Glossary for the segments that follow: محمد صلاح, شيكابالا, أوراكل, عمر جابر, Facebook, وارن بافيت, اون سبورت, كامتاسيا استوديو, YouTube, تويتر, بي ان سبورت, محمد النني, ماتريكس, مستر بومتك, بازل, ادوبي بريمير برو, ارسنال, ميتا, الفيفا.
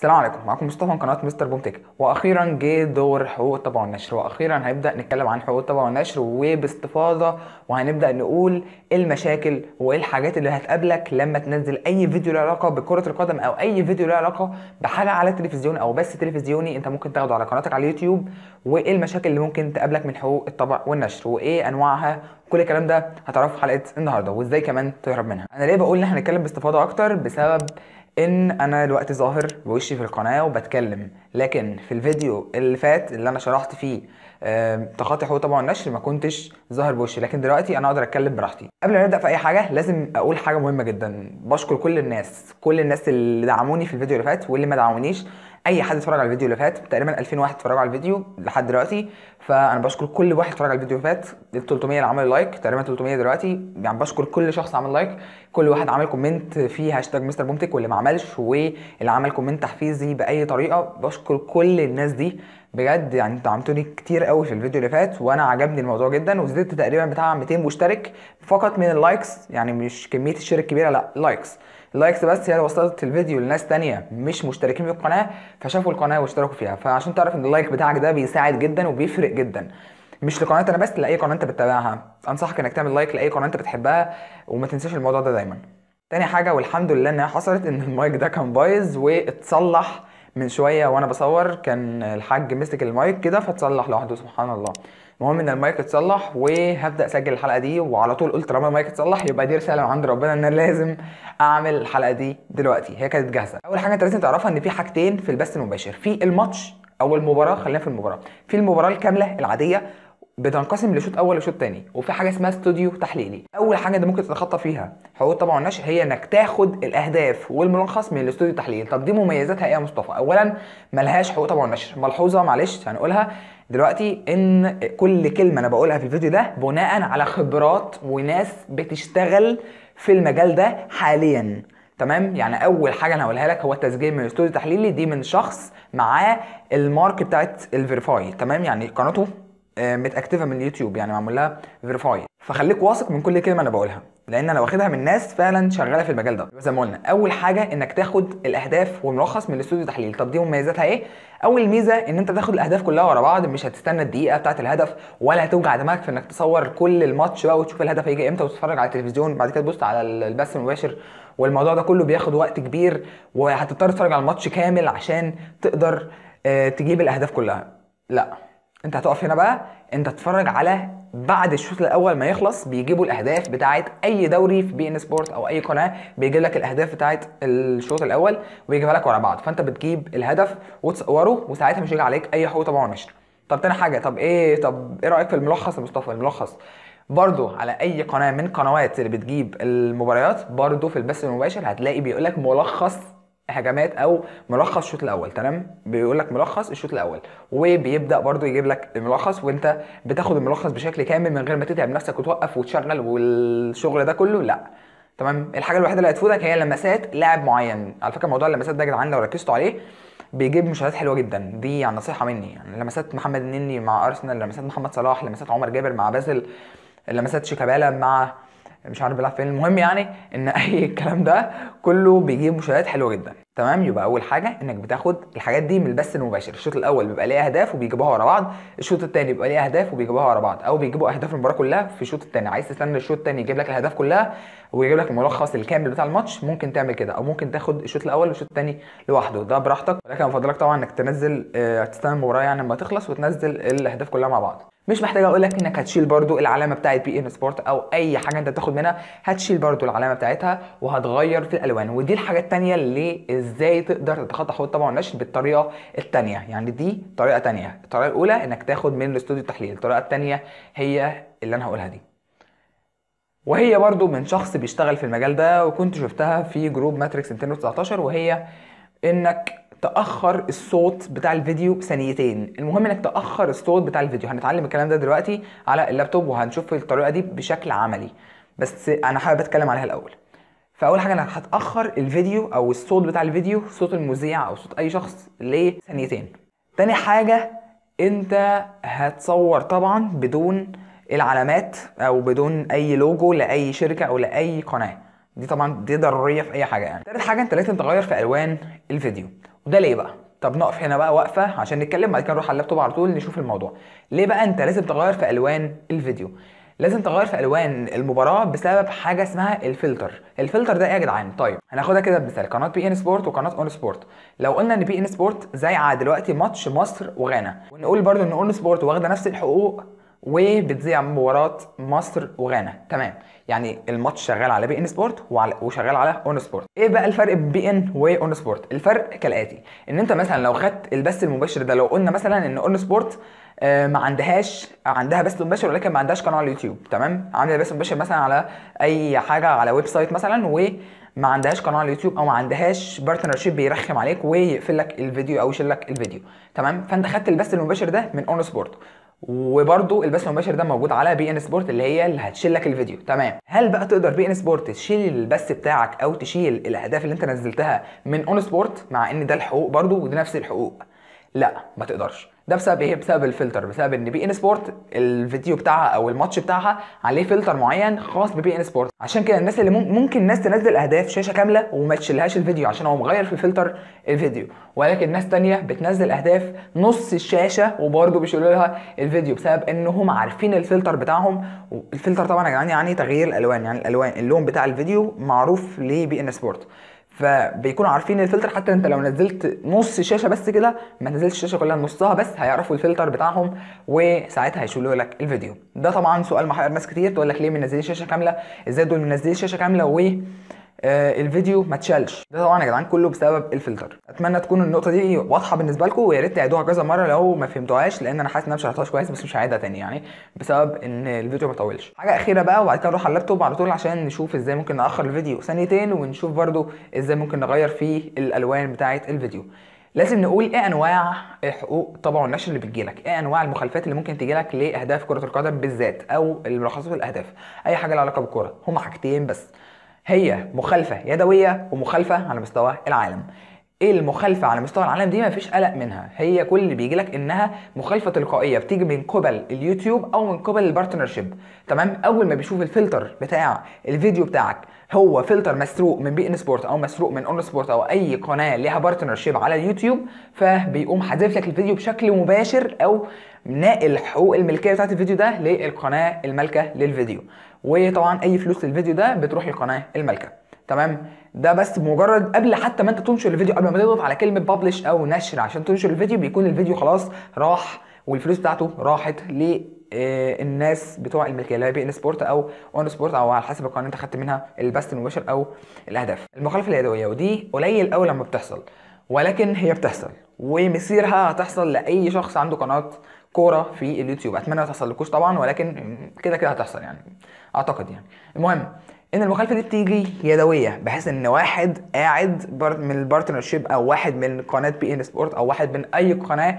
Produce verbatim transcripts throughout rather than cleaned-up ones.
السلام عليكم، معكم مصطفى من قناه مستر بومتك. واخيرا جه دور حقوق الطبع والنشر، واخيرا هنبدا نتكلم عن حقوق الطبع والنشر وباستفاضه، وهنبدا نقول ايه المشاكل وايه الحاجات اللي هتقابلك لما تنزل اي فيديو له علاقه بكره القدم او اي فيديو له علاقه بحلقه على التلفزيون او بث تلفزيوني انت ممكن تاخده على قناتك على اليوتيوب، وايه المشاكل اللي ممكن تقابلك من حقوق الطبع والنشر وايه انواعها. كل الكلام ده هتعرفه في حلقه النهارده، وازاي كمان تهرب منها. انا ليه بقول ان احنا هنتكلم باستفاضه اكتر؟ بسبب ان انا دلوقتي ظاهر بوشي في القناه وبتكلم، لكن في الفيديو اللي فات اللي انا شرحت فيه تخاطي حقوق الطبع والنشر ما كنتش ظاهر بوشي، لكن دلوقتي انا اقدر اتكلم براحتي. قبل ما نبدا في اي حاجه لازم اقول حاجه مهمه جدا. بشكر كل الناس كل الناس اللي دعموني في الفيديو اللي فات واللي ما دعمونيش. اي حد اتفرج على الفيديو اللي فات، تقريبا ألفين واحد اتفرجوا على الفيديو لحد دلوقتي، فانا بشكر كل واحد اتفرج على الفيديو اللي فات. ثلاثمية اللي عملوا لايك، تقريبا ثلاثمية دلوقتي، يعني بشكر كل شخص عمل لايك، كل واحد عمل كومنت فيه هاشتاج مستر بومتك، واللي ما عملش، واللي عمل كومنت تحفيزي باي طريقه. بشكر كل الناس دي بجد، يعني انتوا دعمتوني كتير قوي في الفيديو اللي فات، وانا عجبني الموضوع جدا، وزدت تقريبا بتاع مئتين مشترك فقط من اللايكس، يعني مش كميه الشير الكبيره، لا لايكس اللايكس بس هي اللي وصلت الفيديو لناس تانية مش مشتركين في القناه، فشافوا القناه واشتركوا فيها. فعشان تعرف ان اللايك بتاعك ده بيساعد جدا وبيفرق جدا، مش لقناه انا بس، لاي قناه انت بتتابعها. انصحك انك تعمل لايك لاي قناه انت بتحبها، وما تنساش الموضوع ده دايما. تاني حاجه، والحمد لله انها حصلت، ان المايك ده كان بايظ واتصلح من شويه وانا بصور، كان الحاج مسك المايك كده فاتصلح لوحده، سبحان الله. المهم ان المايك اتصلح، وهبدا اسجل الحلقه دي، وعلى طول قلت طالما المايك اتصلح يبقى دي رساله عند ربنا ان انا لازم اعمل الحلقه دي دلوقتي. هي كانت جاهزه. اول حاجه انت لازم تعرفها ان في حاجتين في البث المباشر، في الماتش او المباراه، خلينا في المباراه، في المباراه الكامله العاديه بتنقسم لشوط اول وشوط تاني، وفي حاجه اسمها استوديو تحليلي. اول حاجه انت ممكن تتخطى فيها حقوق الطبع والنشر هي انك تاخد الاهداف والملخص من الاستوديو التحليلي. طب دي مميزاتها ايه يا مصطفى؟ اولا ملهاش حقوق طبع والنشر. ملحوظه معلش هنقولها دلوقتي، ان كل كلمه انا بقولها في الفيديو ده بناء على خبرات وناس بتشتغل في المجال ده حاليا، تمام؟ يعني اول حاجه انا هقولها لك هو التسجيل من الاستوديو التحليلي، دي من شخص معاه المارك بتاعت الفيريفاي، تمام؟ يعني قناته متأكتفة من اليوتيوب، يعني معمول لها فيريفاي، فخليك واثق من كل كلمه انا بقولها، لان انا واخدها من ناس فعلا شغاله في المجال ده. زي ما قلنا، اول حاجه انك تاخد الاهداف وملخص من الاستوديو التحليل. طب دي مميزاتها ايه؟ اول ميزه ان انت تاخد الاهداف كلها ورا بعض، مش هتستنى الدقيقه بتاعت الهدف، ولا هتوجع دماغك في انك تصور كل الماتش بقى وتشوف الهدف هيجي امتى، وتتفرج على التلفزيون بعد كده تبص على البث المباشر، والموضوع ده كله بياخد وقت كبير، وهتضطر تتفرج على الماتش كامل عشان تقدر تجيب الاهداف كلها. لا، انت هتقف هنا بقى، انت تتفرج على بعد الشوط الاول ما يخلص بيجيبوا الاهداف بتاعه اي دوري في بي ان سبورت او اي قناه، بيجيب لك الاهداف بتاعه الشوط الاول ويجيبها لك ورا بعض، فانت بتجيب الهدف وتصوره، وساعتها مش هيجي عليك اي حقوق طبع ونشر. طب تاني حاجه، طب ايه طب ايه رايك في الملخص يا مصطفى؟ الملخص برضه على اي قناه من قنوات اللي بتجيب المباريات، برضه في البث المباشر هتلاقي بيقول لك ملخص هجمات او ملخص الشوط الاول، تمام؟ بيقول لك ملخص الشوط الاول، وبيبدا برضو يجيب لك الملخص، وانت بتاخد الملخص بشكل كامل من غير ما تتعب نفسك وتوقف وتشغل والشغل ده كله، لا، تمام؟ الحاجه الوحيده اللي هتفوتك هي لمسات لاعب معين. على فكره موضوع اللمسات ده يا جدعان لو ركزتوا عليه بيجيب مشاهدات حلوه جدا، دي يعني نصيحه مني، يعني لمسات محمد النني مع ارسنال، لمسات محمد صلاح، لمسات عمر جابر مع بازل، لمسات شيكابالا مع مش عارف بيلعب فين، المهم يعني ان اي الكلام ده كله بيجيب مشاهدات حلوه جدا، تمام؟ يبقى اول حاجه انك بتاخد الحاجات دي من البث المباشر. الشوط الاول بيبقى ليه اهداف وبيجيبوها ورا بعض، الشوط الثاني بيبقى ليه اهداف وبيجيبوها ورا بعض، او بيجيبوا اهداف المباراه كلها في الشوط الثاني. عايز تستنى الشوط الثاني يجيب لك الاهداف كلها ويجيب لك الملخص الكامل بتاع الماتش، ممكن تعمل كده، او ممكن تاخد الشوط الاول والشوط الثاني لوحده، ده براحتك، ولكن بفضلك طبعا انك تنزل اه تستنى المباراه يعني لما تخلص وتنزل الاهداف كلها مع بعض. مش محتاج اقول لك انك هتشيل برضو العلامه بتاعه بي ان سبورت او اي حاجه انت بتاخد منها، هتشيل برضو العلامه بتاعتها وهتغير في الالوان، ودي الحاجه الثانيه اللي ازاي تقدر تتخطى حقوق الطبع والنشر بالطريقه الثانيه، يعني دي طريقه ثانيه. الطريقه الاولى انك تاخد من الاستوديو التحليل، الطريقه الثانيه هي اللي انا هقولها دي، وهي برضو من شخص بيشتغل في المجال ده، وكنت شفتها في جروب ماتريكس ألفين وتسعتاشر، وهي انك تأخر الصوت بتاع الفيديو ثانيتين. المهم انك تأخر الصوت بتاع الفيديو، هنتعلم الكلام ده دلوقتي على اللابتوب وهنشوف الطريقه دي بشكل عملي، بس انا حابب اتكلم عليها الاول. فاول حاجه انك هتأخر الفيديو او الصوت بتاع الفيديو، صوت المذيع او صوت اي شخص، لثانيتين. تاني حاجه انت هتصور طبعا بدون العلامات او بدون اي لوجو لاي شركه او لاي قناه، دي طبعا دي ضروريه في اي حاجه يعني. تالت حاجه انت لازم تغير في الوان الفيديو، وده ليه بقى؟ طب نقف هنا بقى وقفه عشان نتكلم، بعد كده نروح على اللابتوب على طول نشوف الموضوع. ليه بقى انت لازم تغير في الوان الفيديو؟ لازم تغير في الوان المباراه بسبب حاجه اسمها الفلتر. الفلتر ده ايه يا جدعان؟ طيب هناخدها كده بمثال، قناه بي ان سبورت وقناه اون سبورت. لو قلنا ان بي ان سبورت زايعه دلوقتي ماتش مصر وغانا، ونقول برده ان اون سبورت واخده نفس الحقوق وبتذيع مباراه مصر وغانا، تمام؟ يعني الماتش شغال على بي ان سبورت وشغال على اون سبورت. ايه بقى الفرق بين بي ان واون سبورت؟ الفرق كالاتي، ان انت مثلا لو خدت البث المباشر ده، لو قلنا مثلا ان اون سبورت ما عندهاش، عندها بث مباشر ولكن ما عندهاش قناه على اليوتيوب، تمام؟ عامله بث مباشر مثلا على اي حاجه، على ويب سايت مثلا، وما عندهاش قناه على اليوتيوب او ما عندهاش بارتنر شيب بيرخم عليك ويقفل لك الفيديو او يشيل لك الفيديو، تمام؟ فانت خدت البث المباشر ده من اون سبورت، وبرده البث المباشر ده موجود على بي ان سبورت اللي هي اللي هتشيل لك الفيديو، تمام؟ هل بقى تقدر بي ان سبورت تشيل البث بتاعك او تشيل الاهداف اللي انت نزلتها من اون سبورت مع ان ده الحقوق برده ودي نفس الحقوق؟ لا ما تقدرش. ده بسبب ايه؟ بسبب الفلتر، بسبب ان بي ان سبورت الفيديو بتاعها او الماتش بتاعها عليه فلتر معين خاص ببي ان سبورت. عشان كده الناس اللي ممكن ناس تنزل اهداف شاشه كامله وما تشيلهاش الفيديو عشان هو مغير في فلتر الفيديو، ولكن ناس ثانيه بتنزل اهداف نص الشاشه وبرده بيشيلوا لها الفيديو بسبب انهم عارفين الفلتر بتاعهم. الفلتر طبعا يا جدعان يعني تغيير الالوان، يعني الالوان اللون بتاع الفيديو معروف لبي ان سبورت، فبيكونوا عارفين الفلتر. حتى انت لو نزلت نص الشاشه بس كده، ما نزلتش الشاشه كلها نصها بس، هيعرفوا الفلتر بتاعهم وساعتها هيشيلوا لك الفيديو. ده طبعا سؤال محير ناس كتير، تقول لك ليه منزلين شاشه كامله؟ ازاي دول منزلين شاشه كامله و آه الفيديو ما اتشالش؟ ده طبعا يا جدعان كله بسبب الفلتر. اتمنى تكون النقطه دي واضحه بالنسبه لكم، ويا ريت تعيدوها كذا مره لو ما فهمتوهاش، لان انا حاسس ان انا مش شرحتهاش كويس، بس مش هعيدها تاني يعني بسبب ان الفيديو ما طولش. حاجه اخيره بقى وبعد كده نروح على اللابتوب على طول عشان نشوف ازاي ممكن ناخر الفيديو ثانيتين، ونشوف برده ازاي ممكن نغير فيه الالوان بتاعه الفيديو. لازم نقول ايه انواع حقوق طبع والنشر اللي بتجيلك، ايه انواع المخالفات اللي ممكن تجيلك لاهداف كره القدم بالذات او ملخصات الاهداف، اي حاجه لها علاقه بالكره. هما حاجتين بس، هي مخالفة يدوية ومخالفة على مستوى العالم. ايه المخالفة على مستوى العالم دي؟ مفيش قلق منها، هي كل اللي بيجيلك انها مخالفة تلقائية بتيجي من قبل اليوتيوب او من قبل البارتنرشيب، تمام؟ اول ما بيشوف الفلتر بتاع الفيديو بتاعك هو فلتر مسروق من بي ان سبورت او مسروق من اون سبورت او اي قناه ليها بارتنرشيب على اليوتيوب، فبيقوم حذف لك الفيديو بشكل مباشر او ناقل حقوق الملكيه بتاعت الفيديو ده للقناه المالكه للفيديو، وطبعا اي فلوس للفيديو ده بتروح للقناه المالكه، تمام؟ ده بس مجرد قبل حتى ما انت تنشر الفيديو، قبل ما تضغط على كلمه ببلش او نشر عشان تنشر الفيديو بيكون الفيديو خلاص راح والفلوس بتاعته راحت ل الناس بتوع الملكيه اللي هي بي ان سبورت او اون سبورت او على حسب القناه اللي انت خدت منها البث المباشر او الاهداف. المخالفه اليدويه، ودي قليل قوي لما بتحصل، ولكن هي بتحصل ومصيرها هتحصل لاي شخص عنده قناه كوره في اليوتيوب. اتمنى ما تحصلكوش طبعا، ولكن كده كده هتحصل يعني اعتقد يعني. المهم ان المخالفه دي بتيجي يدويه، بحيث ان واحد قاعد من البارتنرشيب او واحد من قناه بي ان سبورت او واحد من اي قناه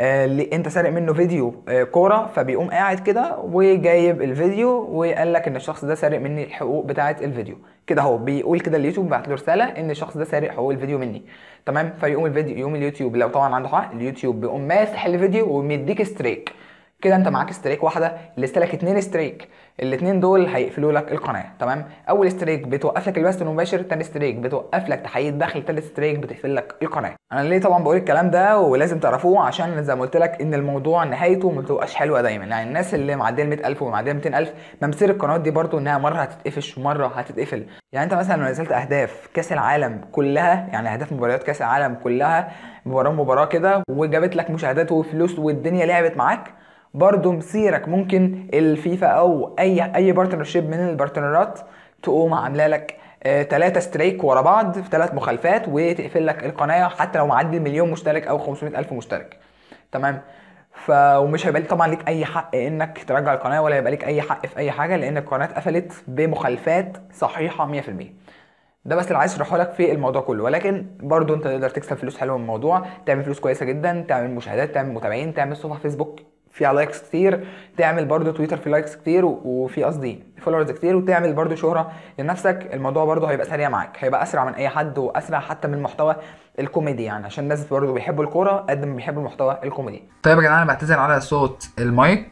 اللي انت سارق منه فيديو كوره، فبيقوم قاعد كده وجايب الفيديو وقال لك ان الشخص ده سارق مني الحقوق بتاعه الفيديو، كده هو بيقول كده اليوتيوب بعت له رساله ان الشخص ده سارق حقوق الفيديو مني، تمام؟ فيقوم الفيديو يقوم اليوتيوب لو طبعا عنده حق، اليوتيوب بيقوم ماسح الفيديو ومديك ستريك، كده انت معاك ستريك واحده، لسه لك اتنين ستريك، الاتنين دول هيقفلوا لك القناه، تمام؟ اول ستريك بتوقف لك البث المباشر، تاني ستريك بتوقف لك تحقيق دخل، تالت ستريك بتقفل لك القناه. انا ليه طبعا بقول الكلام ده ولازم تعرفوه؟ عشان زي ما قلت لك ان الموضوع نهايته ما بتبقاش حلوه دايما، يعني الناس اللي معديه ال مية ألف ومعديه ميتين ألف ممسير القناه دي برده انها مره هتتقفش ومره هتتقفل. يعني انت مثلا لو نزلت اهداف كاس العالم كلها، يعني اهداف مباريات كاس العالم كلها مباراه مباراه كده، وجابت لك مشاهدات وفلوس والدنيا لعبت معاك، برضه مصيرك ممكن الفيفا او اي اي بارتنرشيب من البارتنرات تقوم عامله لك ثلاثة ستريك ورا بعض في ثلاث مخالفات وتقفل لك القناه حتى لو معدي المليون مشترك او خمسمية ألف مشترك، تمام؟ ف ومش هيبقى لك طبعا ليك اي حق انك ترجع القناه، ولا هيبقى ليك اي حق في اي حاجه، لان القناه اتقفلت بمخالفات صحيحه مية في المية. ده بس اللي عايز اشرحه لك في الموضوع كله، ولكن برضه انت تقدر تكسب فلوس حلوه من الموضوع، تعمل فلوس كويسه جدا، تعمل مشاهدات، تعمل متابعين، تعمل صفحه فيسبوك فيها لايكس كتير، تعمل برضو تويتر في لايكس كتير وفي قصدي فولورز كتير، وتعمل برضو شهرة لنفسك. الموضوع برضو هيبقى سريع معاك، هيبقى اسرع من اي حد واسرع حتى من المحتوى الكوميدي، يعني عشان الناس برضو بيحبوا الكوره قد ما بيحبوا المحتوى الكوميدي. طيب يا جدعان انا بعتذر على صوت المايك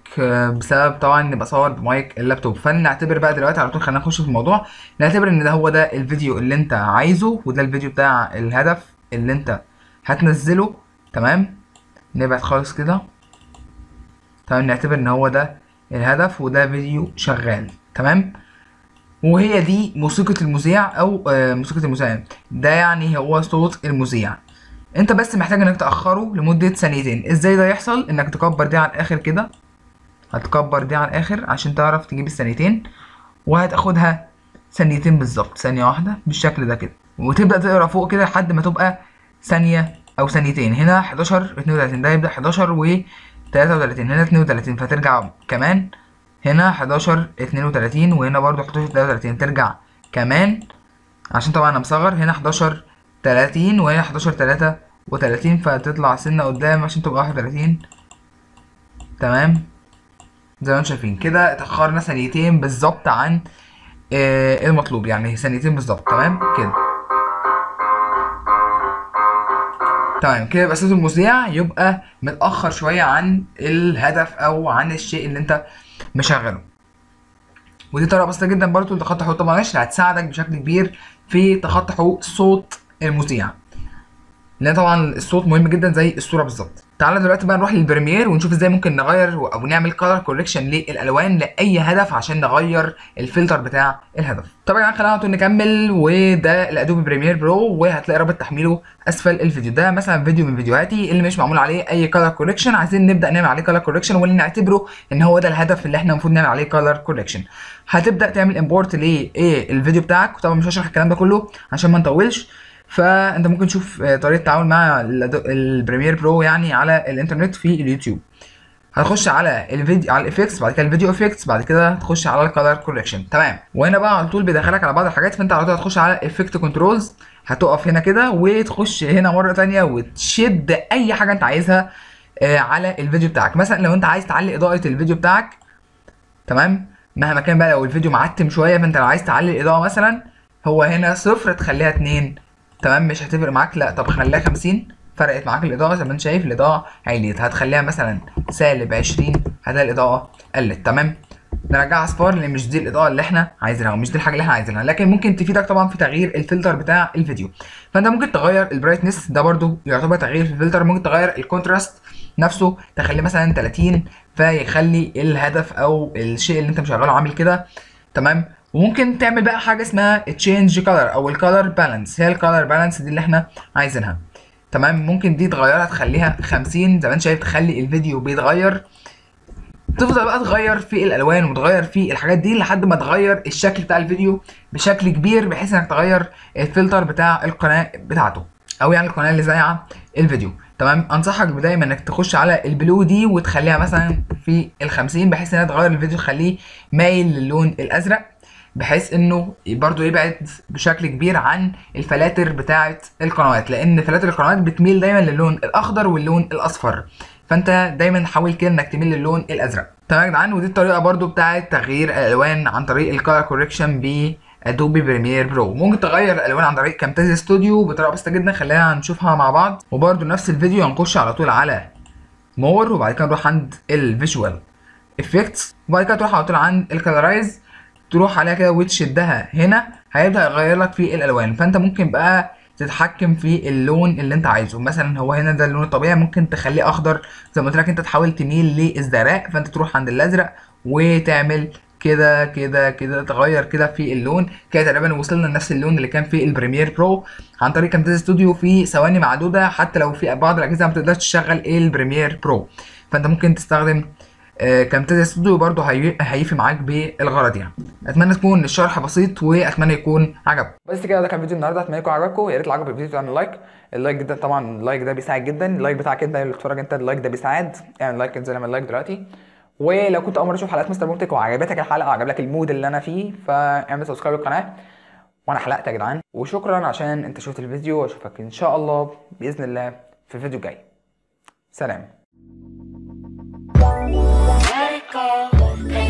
بسبب طبعا اني بصور بمايك اللابتوب، فنعتبر بقى دلوقتي على طول خلينا نخش في الموضوع. نعتبر ان ده هو ده الفيديو اللي انت عايزه، وده الفيديو بتاع الهدف اللي انت هتنزله. تمام، نبعد خالص كده. تمام، نعتبر ان هو ده الهدف وده فيديو شغال. تمام، وهي دي موسيقى المذيع او موسيقى المذيع، ده يعني هو صوت المذيع. انت بس محتاج انك تأخره لمدة ثانيتين. ازاي ده يحصل؟ انك تكبر دي على الاخر كده، هتكبر دي على الاخر عشان تعرف تجيب الثانيتين، وهتاخدها ثانيتين بالظبط، ثانية واحدة بالشكل ده كده، وتبدأ تقرا فوق كده لحد ما تبقى ثانية او ثانيتين. هنا حداشر اتنين وتلاتين، ده يبدأ حداشر وتلاتة وتلاتين، هنا اتنين وتلاتين، فترجع كمان هنا حداشر اتنين وتلاتين، وهنا برضو حداشر تلاتة وتلاتين، ترجع كمان عشان طبعا انا مصغر، هنا حداشر تلاتين وهنا حداشر تلاتة وتلاتين، فتطلع سنة قدام عشان تبقى واحد وتلاتين. تمام، زي ما انتم شايفين كده اتأخرنا ثانيتين بالظبط عن اه المطلوب، يعني ثانيتين بالظبط. تمام كده، تمام كده يبقى صوت المذيع يبقى متأخر شوية عن الهدف او عن الشيء اللي انت مشغله. ودي طريقة بسيطة جدا برضو لتخطي حقوق طبعا النشر، هتساعدك بشكل كبير في تخطي حقوق صوت المذيع، لان طبعا الصوت مهم جدا زي الصورة بالظبط. تعالى دلوقتي بقى نروح للبريمير ونشوف ازاي ممكن نغير او نعمل كلر كوريكشن للالوان لاي هدف عشان نغير الفلتر بتاع الهدف. طبعا يعني خلينا نكمل، وده الادوبي بريمير برو، وهتلاقي رابط تحميله اسفل الفيديو. ده مثلا فيديو من فيديوهاتي اللي مش معمول عليه اي كلر كوريكشن، عايزين نبدا نعمل عليه كلر كوريكشن ونعتبره ان هو ده الهدف اللي احنا المفروض نعمل عليه كلر كوريكشن. هتبدا تعمل امبورت للفيديو بتاعك، وطبعا مش هشرح الكلام ده كله عشان ما نطولش، فانت ممكن تشوف طريقه التعامل مع البريمير برو يعني على الانترنت في اليوتيوب. هتخش على الفيديو، على الافكتس، بعد كده الفيديو افكتس، بعد كده هتخش على الكلر كوركشن. تمام، وهنا بقى على طول بيدخلك على بعض الحاجات، فانت على طول هتخش على افكت كنترولز، هتقف هنا كده وتخش هنا مره ثانيه وتشد اي حاجه انت عايزها على الفيديو بتاعك. مثلا لو انت عايز تعلي اضاءه الفيديو بتاعك، تمام، مهما كان بقى لو الفيديو معتم شويه، فانت لو عايز تعلي الاضاءه مثلا، هو هنا صفر تخليها اتنين، تمام، مش هتفرق معاك، لا طب خليها خمسين، فرقت معاك الاضاءه زي ما انت شايف، الاضاءه عليت. هتخليها مثلا سالب عشرين، هتلاقي الاضاءه قلت. تمام، نرجعها اصفار لان مش دي الاضاءه اللي احنا عايزينها ومش دي الحاجه اللي احنا عايزينها، لكن ممكن تفيدك طبعا في تغيير الفلتر بتاع الفيديو. فانت ممكن تغير البرايتنس، ده برده يعتبر تغيير في الفلتر. ممكن تغير الكونتراست نفسه، تخليه مثلا تلاتين، فيخلي الهدف او الشيء اللي انت مشغله عامل كده. تمام، وممكن تعمل بقى حاجه اسمها تشينج كلر او الكلر بالانس، هي الكلر بالانس دي اللي احنا عايزينها. تمام، ممكن دي تغيرها تخليها خمسين زي ما انت شايف، تخلي الفيديو بيتغير. تفضل بقى تغير في الالوان وتغير في الحاجات دي لحد ما تغير الشكل بتاع الفيديو بشكل كبير، بحيث انك تغير الفلتر بتاع القناه بتاعته او يعني القناه اللي زايعه الفيديو. تمام، انصحك دايما انك تخش على البلو دي وتخليها مثلا في الخمسين، بحيث انها تغير الفيديو تخليه مايل للون الازرق، بحيث انه برضو يبعد بشكل كبير عن الفلاتر بتاعه القنوات، لان فلاتر القنوات بتميل دايما للون الاخضر واللون الاصفر، فانت دايما حاول كده انك تميل للون الازرق. تمام يا جدعان، ودي الطريقه برضو بتاعه تغيير الالوان عن طريق الكلر كوركشن بادوبي بريمير برو. ممكن تغير الالوان عن طريق كامتاسيا استوديو بطريقه بسيطه جدا، خلينا نشوفها مع بعض. وبرضو نفس الفيديو هنخش على طول على مور، وبعد كده نروح عند الفيجوال افكتس، وبعد كده تروح على طول عند الكلرايز، تروح عليها كده وتشدها هنا، هيبدأ يغير لك في الالوان. فانت ممكن بقى تتحكم في اللون اللي انت عايزه، مثلا هو هنا ده اللون الطبيعي، ممكن تخليه اخضر زي ما قلت لك، انت تحاول تميل للزرق، فانت تروح عند الازرق وتعمل كده كده كده، تغير كده في اللون كده. تقريبا وصلنا لنفس اللون اللي كان في البريمير برو عن طريق كامتاسيا استوديو في ثواني معدوده، حتى لو في بعض الاجهزه ما بتقدرش تشغل البريمير برو، فانت ممكن تستخدم كامتاسيا استوديو برضه هيفي معاك بالغرض يعني. اتمنى تكون الشرح بسيط واتمنى يكون عجبك. بس كده ده كان فيديو النهارده، اتمنى يكون عجبكم. يا ريت لو عجبك الفيديو تعمل لايك، اللايك جدا طبعا، اللايك ده بيساعد جدا، اللايك بتاعك انت اللي بتتفرج انت، اللايك ده بيساعد، اعمل لايك، انزل اعمل لايك دلوقتي. ولو كنت اول مره تشوف حلقات مستر بومتك وعجبتك الحلقه وعجب لك المود اللي انا فيه، فاعمل سبسكرايب للقناه. وانا حلقت يا جدعان، وشكرا عشان انت شفت الفيديو، واشوفك ان شاء الله باذن الله في الفيديو الجاي. سلام. Let it go.